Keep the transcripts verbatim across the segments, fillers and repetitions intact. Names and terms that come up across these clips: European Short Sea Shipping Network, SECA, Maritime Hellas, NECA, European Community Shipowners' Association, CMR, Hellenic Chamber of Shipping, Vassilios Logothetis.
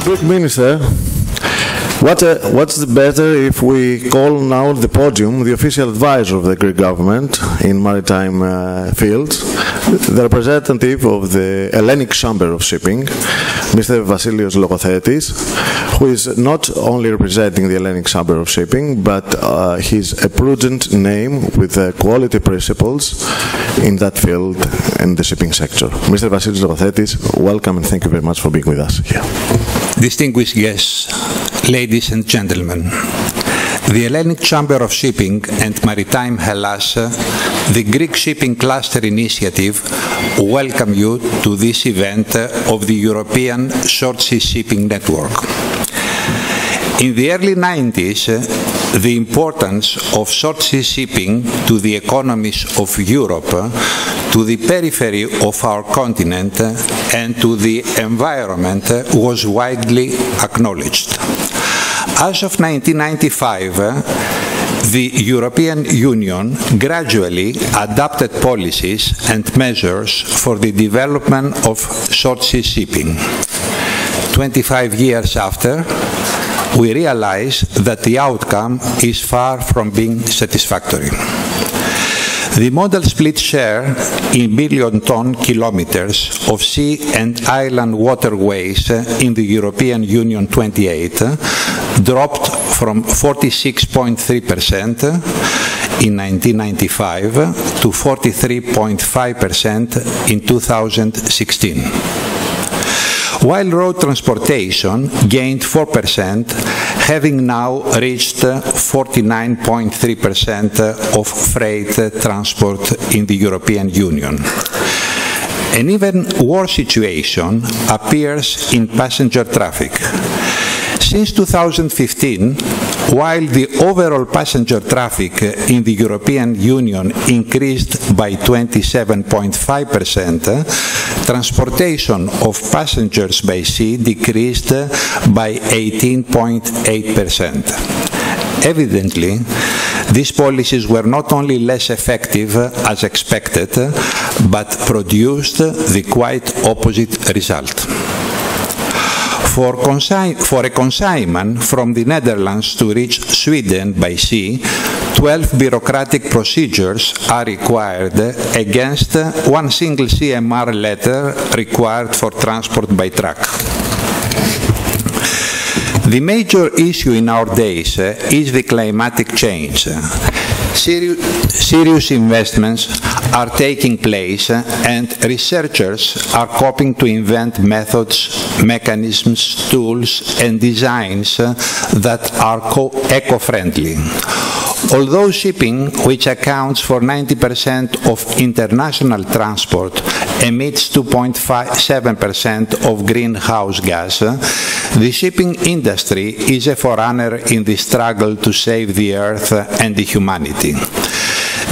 the Greek minister, what, uh, what's the better if we call now the podium the official advisor of the Greek government in maritime uh, fields, the representative of the Hellenic Chamber of Shipping, Mister Vassilios Logothetis, who is not only representing the Hellenic Chamber of Shipping, but uh, he's a prudent name with uh, quality principles in that field and the shipping sector. Mister Vassilios Logothetis, welcome and thank you very much for being with us here. Distinguished guests, ladies and gentlemen, the Hellenic Chamber of Shipping and Maritime Hellas, the Greek Shipping Cluster Initiative, welcome you to this event of the European Short Sea Shipping Network. In the early nineties, the importance of short sea shipping to the economies of Europe, to the periphery of our continent, and to the environment was widely acknowledged. As of nineteen ninety-five, the European Union gradually adopted policies and measures for the development of short sea shipping. twenty-five years after, we realize that the outcome is far from being satisfactory. The modal split share in billion ton kilometers of sea and island waterways in the European Union twenty-eight dropped from forty-six point three percent in nineteen ninety-five to forty-three point five percent in two thousand sixteen. While road transportation gained four percent, having now reached forty-nine point three percent of freight transport in the European Union. An even worse situation appears in passenger traffic. Since two thousand fifteen, while the overall passenger traffic in the European Union increased by twenty-seven point five percent, transportation of passengers by sea decreased by eighteen point eight percent. Evidently, these policies were not only less effective as expected, but produced the quite opposite result. For, for a consignment from the Netherlands to reach Sweden by sea, twelve bureaucratic procedures are required against one single C M R letter required for transport by truck. The major issue in our days is the climatic change. Seri- serious investments are taking place and researchers are coping to invent methods, mechanisms, tools and designs that are eco-friendly. Although shipping, which accounts for ninety percent of international transport, emits two point seven percent of greenhouse gas, the shipping industry is a forerunner in the struggle to save the Earth and the humanity.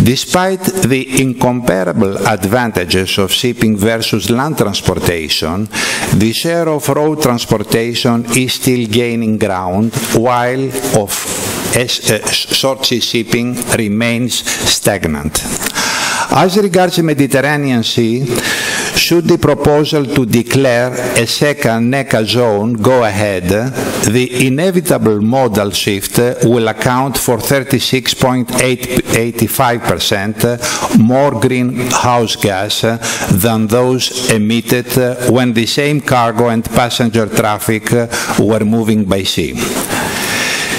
Despite the incomparable advantages of shipping versus land transportation, the share of road transportation is still gaining ground, while of short sea shipping remains stagnant. As regards the Mediterranean Sea, should the proposal to declare a SECA and NECA zone go ahead, the inevitable modal shift will account for thirty-six point eight five percent more greenhouse gas than those emitted when the same cargo and passenger traffic were moving by sea.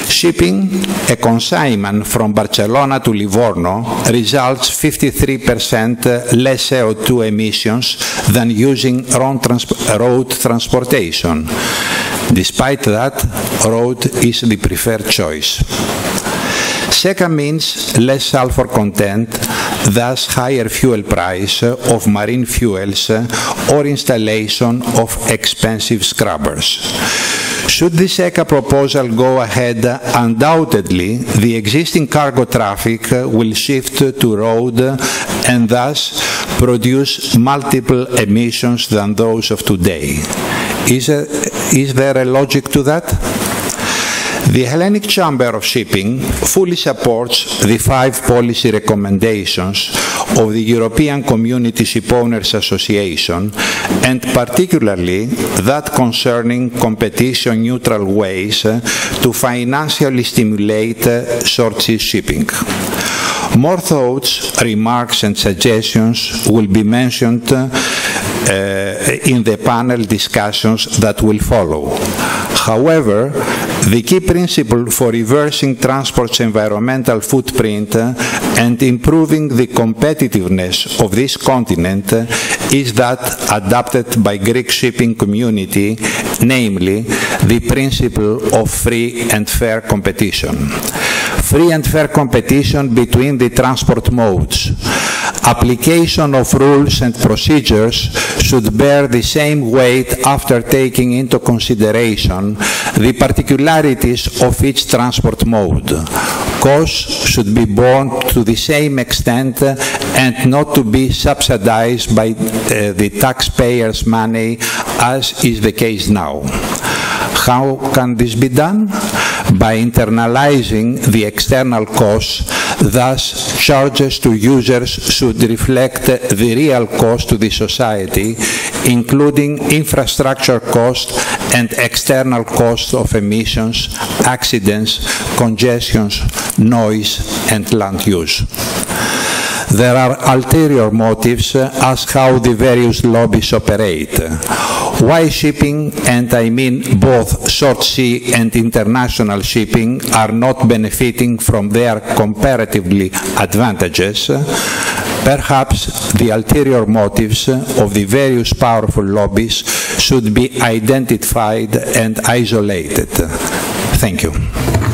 Shipping, a consignment from Barcelona to Livorno, results fifty-three percent less C O two emissions than using road, trans road transportation. Despite that, road is the preferred choice. SECA means less sulfur content, thus higher fuel price of marine fuels or installation of expensive scrubbers. Should the SECA proposal go ahead, undoubtedly the existing cargo traffic will shift to road and thus produce multiple emissions than those of today. Is, a, is there a logic to that? The Hellenic Chamber of Shipping fully supports the five policy recommendations of the European Community Shipowners' Association, and particularly that concerning competition-neutral ways to financially stimulate short-sea shipping. More thoughts, remarks and suggestions will be mentioned uh, in the panel discussions that will follow. However, the key principle for reversing transport's environmental footprint and improving the competitiveness of this continent is that adopted by Greek shipping community, namely the principle of free and fair competition. Free and fair competition between the transport modes. Application of rules and procedures should bear the same weight after taking into consideration the particularities of each transport mode. Costs should be borne to the same extent and not to be subsidized by uh, the taxpayers' money, as is the case now. How can this be done? By internalizing the external costs, thus charges to users should reflect the real cost to the society, including infrastructure costs and external costs of emissions, accidents, congestions, noise and land use. There are ulterior motives as how the various lobbies operate. Why shipping, and I mean both short sea and international shipping, are not benefiting from their comparatively advantages? Perhaps the ulterior motives of the various powerful lobbies should be identified and isolated. Thank you.